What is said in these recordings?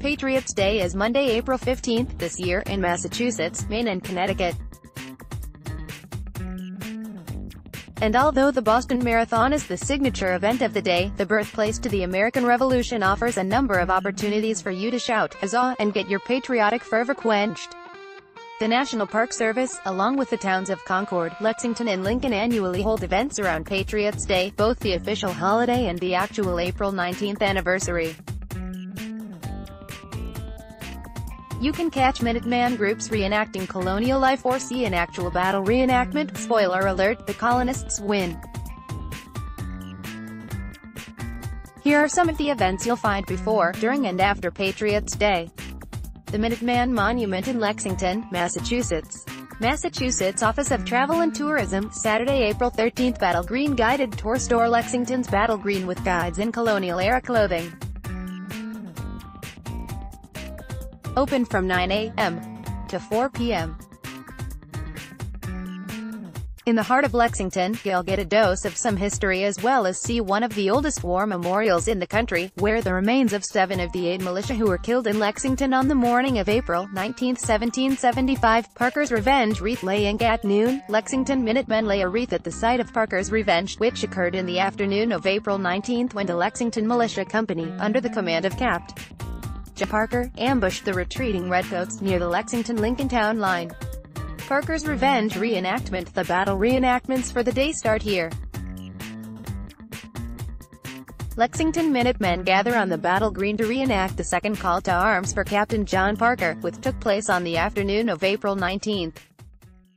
Patriots' Day is Monday, April 15th this year, in Massachusetts, Maine and Connecticut. And although the Boston Marathon is the signature event of the day, the birthplace to the American Revolution offers a number of opportunities for you to shout, huzzah, and get your patriotic fervor quenched. The National Park Service, along with the towns of Concord, Lexington and Lincoln, annually hold events around Patriots' Day, both the official holiday and the actual April 19th anniversary. You can catch Minuteman groups reenacting colonial life or see an actual battle reenactment. Spoiler alert, the colonists win. Here are some of the events you'll find before, during and after Patriots' Day. The Minuteman Monument in Lexington, Massachusetts. Massachusetts Office of Travel and Tourism, Saturday, April 13th. Battle Green Guided Tour. Store Lexington's Battle Green with guides in colonial-era clothing. Open from 9 a.m. to 4 p.m. In the heart of Lexington, you'll get a dose of some history as well as see one of the oldest war memorials in the country, where the remains of 7 of the 8 militia who were killed in Lexington on the morning of April 19, 1775, Parker's Revenge wreath laying at noon. Lexington Minutemen lay a wreath at the site of Parker's Revenge, which occurred in the afternoon of April 19 when the Lexington Militia Company, under the command of Capt. Parker, ambushed the retreating Redcoats near the Lexington-Lincoln town line. Parker's Revenge reenactment. The battle reenactments for the day start here. Lexington Minutemen gather on the battle green to reenact the second call to arms for Captain John Parker, which took place on the afternoon of April 19.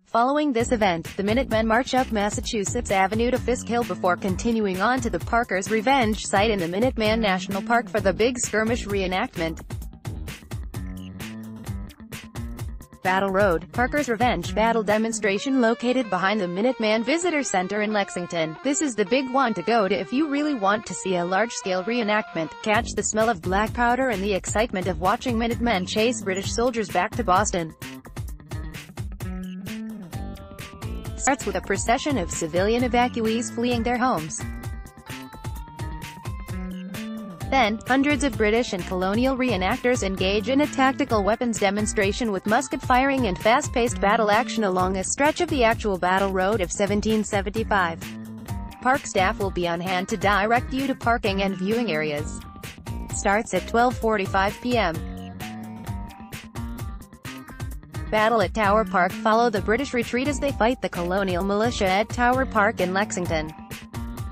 Following this event, the Minutemen march up Massachusetts Avenue to Fisk Hill before continuing on to the Parker's Revenge site in the Minuteman National Park for the Big Skirmish reenactment. Battle Road, Parker's Revenge battle demonstration located behind the Minuteman Visitor Center in Lexington. This is the big one to go to if you really want to see a large-scale reenactment, catch the smell of black powder and the excitement of watching Minutemen chase British soldiers back to Boston. Starts with a procession of civilian evacuees fleeing their homes. Then, hundreds of British and colonial reenactors engage in a tactical weapons demonstration with musket firing and fast-paced battle action along a stretch of the actual Battle Road of 1775. Park staff will be on hand to direct you to parking and viewing areas. Starts at 12:45 p.m. Battle at Tower Park. Follow the British retreat as they fight the colonial militia at Tower Park in Lexington.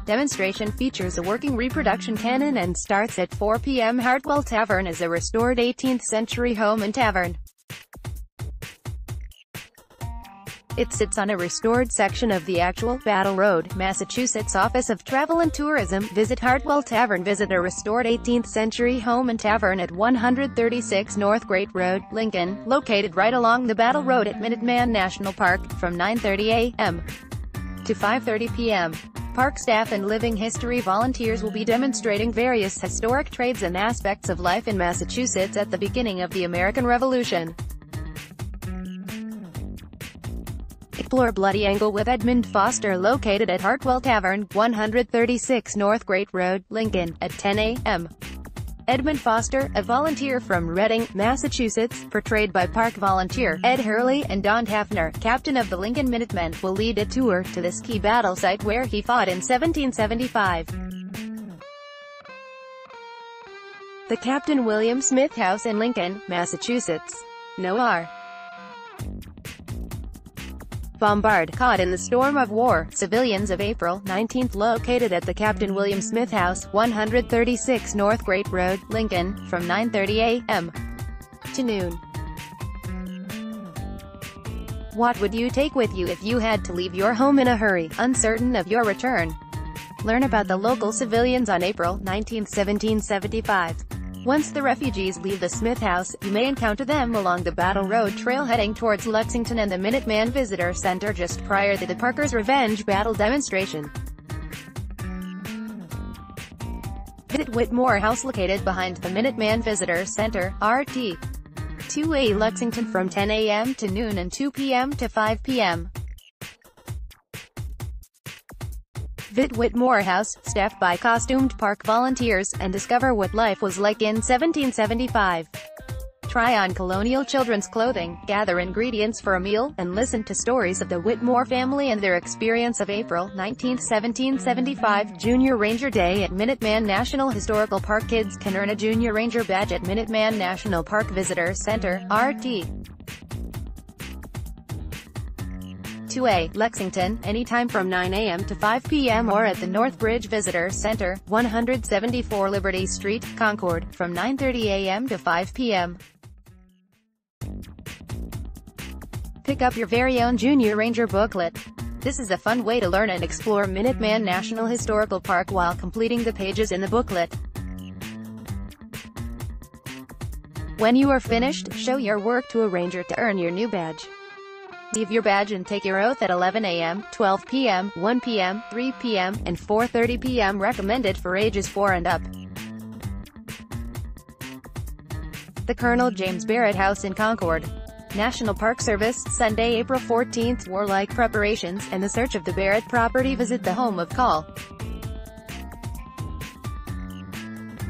Demonstration features a working reproduction cannon and starts at 4 p.m. Hartwell Tavern is a restored 18th-century home and tavern. It sits on a restored section of the actual Battle Road. Massachusetts Office of Travel and Tourism. Visit Hartwell Tavern. Visit a restored 18th-century home and tavern at 136 North Great Road, Lincoln, located right along the Battle Road at Minuteman National Park, from 9:30 a.m. to 5:30 p.m. Park staff and living history volunteers will be demonstrating various historic trades and aspects of life in Massachusetts at the beginning of the American Revolution. Explore Bloody Angle with Edmund Foster, located at Hartwell Tavern, 136 North Great Road, Lincoln, at 10 a.m. Edmund Foster, a volunteer from Reading, Massachusetts, portrayed by park volunteer Ed Hurley, and Don Hafner, captain of the Lincoln Minutemen, will lead a tour to this key battle site where he fought in 1775. The Captain William Smith House in Lincoln, Massachusetts. No.R. Bombard. Caught in the storm of war, civilians of April 19th, located at the Captain William Smith House, 136 North Great Road, Lincoln, from 9:30 a.m. to noon. What would you take with you if you had to leave your home in a hurry, uncertain of your return? Learn about the local civilians on April 19, 1775. Once the refugees leave the Smith House, you may encounter them along the Battle Road Trail heading towards Lexington and the Minuteman Visitor Center just prior to the Parker's Revenge battle demonstration. Pitt Whitmore House, located behind the Minuteman Visitor Center, RT. 2A Lexington, from 10 a.m. to noon and 2 p.m. to 5 p.m. Pitt Whitmore House, staffed by costumed park volunteers, and discover what life was like in 1775. Try on colonial children's clothing, gather ingredients for a meal, and listen to stories of the Whitmore family and their experience of April 19, 1775, Junior Ranger Day at Minuteman National Historical Park. Kids can earn a Junior Ranger badge at Minuteman National Park Visitor Center, RT. 2A, Lexington, anytime from 9 a.m. to 5 p.m. or at the North Bridge Visitor Center, 174 Liberty Street, Concord, from 9:30 a.m. to 5 p.m. Pick up your very own Junior Ranger booklet. This is a fun way to learn and explore Minuteman National Historical Park while completing the pages in the booklet. When you are finished, show your work to a ranger to earn your new badge. Leave your badge and take your oath at 11 a.m., 12 p.m., 1 p.m., 3 p.m., and 4:30 p.m. recommended for ages 4 and up. The Colonel James Barrett House in Concord. National Park Service, Sunday, April 14. Warlike preparations and the search of the Barrett property. Visit the home of Col.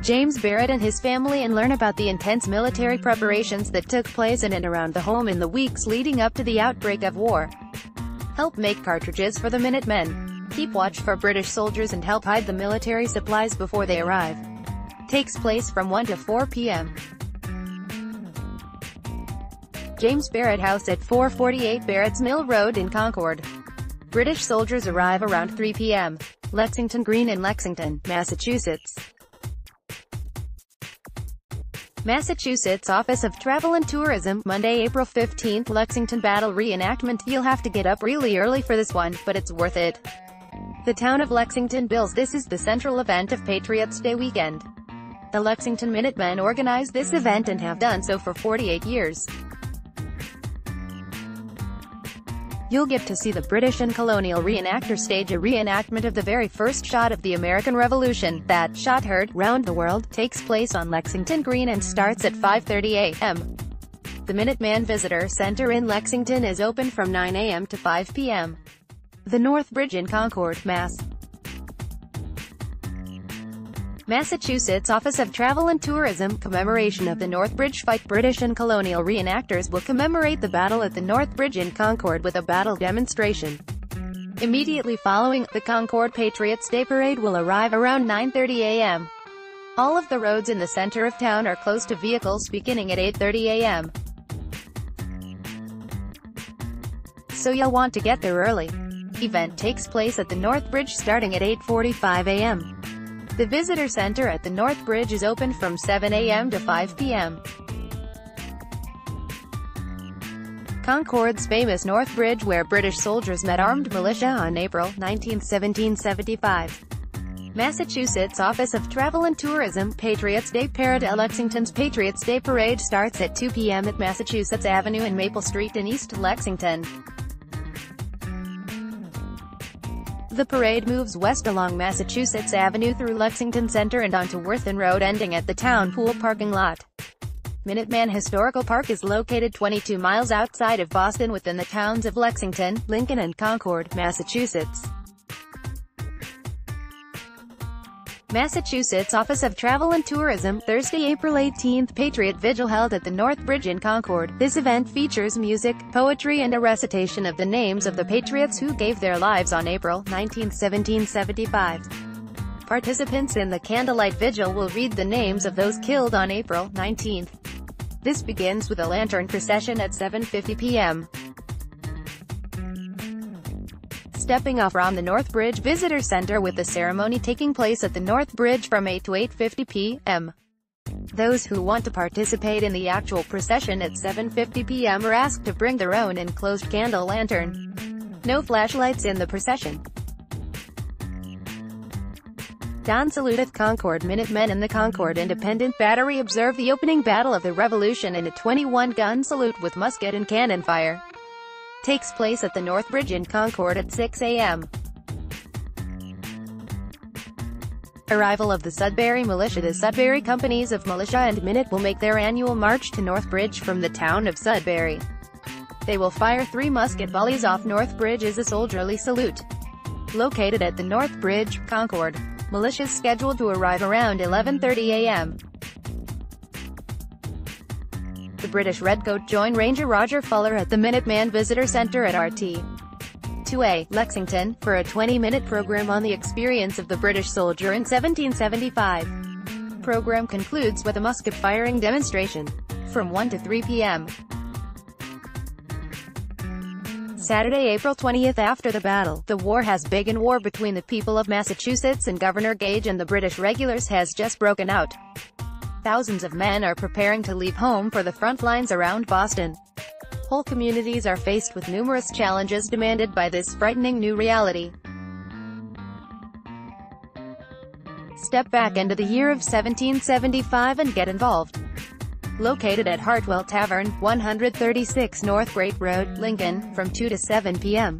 James Barrett and his family and learn about the intense military preparations that took place in and around the home in the weeks leading up to the outbreak of war. Help make cartridges for the Minutemen. Keep watch for British soldiers and help hide the military supplies before they arrive. Takes place from 1 to 4 p.m. James Barrett House at 448 Barrett's Mill Road in Concord. British soldiers arrive around 3 p.m. Lexington Green in Lexington, Massachusetts. Massachusetts Office of Travel and Tourism, Monday, April 15. Lexington Battle Reenactment. You'll have to get up really early for this one, but it's worth it. The town of Lexington bills this is the central event of Patriots' Day weekend. The Lexington Minutemen organize this event and have done so for 48 years. You'll get to see the British and colonial reenactor stage a reenactment of the very first shot of the American Revolution. That shot heard round the world takes place on Lexington Green and starts at 5:30 a.m. The Minuteman Visitor Center in Lexington is open from 9 a.m. to 5 p.m. The North Bridge in Concord, Mass. Massachusetts Office of Travel and Tourism, commemoration of the North Bridge fight. British and colonial reenactors will commemorate the battle at the North Bridge in Concord with a battle demonstration. Immediately following, the Concord Patriots' Day Parade will arrive around 9:30 a.m. All of the roads in the center of town are closed to vehicles beginning at 8:30 a.m. So you'll want to get there early. Event takes place at the North Bridge starting at 8:45 a.m. The visitor center at the North Bridge is open from 7 a.m. to 5 p.m. Concord's famous North Bridge, where British soldiers met armed militia on April 19, 1775. Massachusetts Office of Travel and Tourism, Patriots' Day Parade. Lexington's Patriots' Day Parade starts at 2 p.m. at Massachusetts Avenue and Maple Street in East Lexington. The parade moves west along Massachusetts Avenue through Lexington Center and onto Worthing Road, ending at the Town Pool parking lot. Minuteman Historical Park is located 22 miles outside of Boston within the towns of Lexington, Lincoln and Concord, Massachusetts. Massachusetts Office of Travel and Tourism, Thursday, April 18. Patriot Vigil held at the North Bridge in Concord. This event features music, poetry and a recitation of the names of the Patriots who gave their lives on April 19, 1775. Participants in the Candlelight Vigil will read the names of those killed on April 19. This begins with a lantern procession at 7:50 p.m. Stepping off from the North Bridge Visitor Center, with the ceremony taking place at the North Bridge from 8 to 8:50 p.m. Those who want to participate in the actual procession at 7:50 p.m. are asked to bring their own enclosed candle lantern. No flashlights in the procession. Don Salute at Concord. Minutemen and the Concord Independent Battery observe the opening battle of the Revolution in a 21-gun salute with musket and cannon fire. Takes place at the North Bridge in Concord at 6 a.m. Arrival of the Sudbury Militia. The Sudbury companies of militia and minute will make their annual march to North Bridge from the town of Sudbury. They will fire 3 musket volleys off North Bridge as a soldierly salute. located at the North Bridge, Concord. Militias scheduled to arrive around 11:30 a.m. The British Redcoat joined Ranger Roger Fuller at the Minuteman Visitor Center at RT-2A, Lexington, for a 20-minute program on the experience of the British soldier in 1775. The program concludes with a musket firing demonstration from 1 to 3 p.m. Saturday, April 20th. After the battle, the war has begun. War between the people of Massachusetts and Governor Gage and the British regulars has just broken out. Thousands of men are preparing to leave home for the front lines around Boston. Whole communities are faced with numerous challenges demanded by this frightening new reality. Step back into the year of 1775 and get involved. Located at Hartwell Tavern, 136 North Great Road, Lincoln, from 2 to 7 p.m.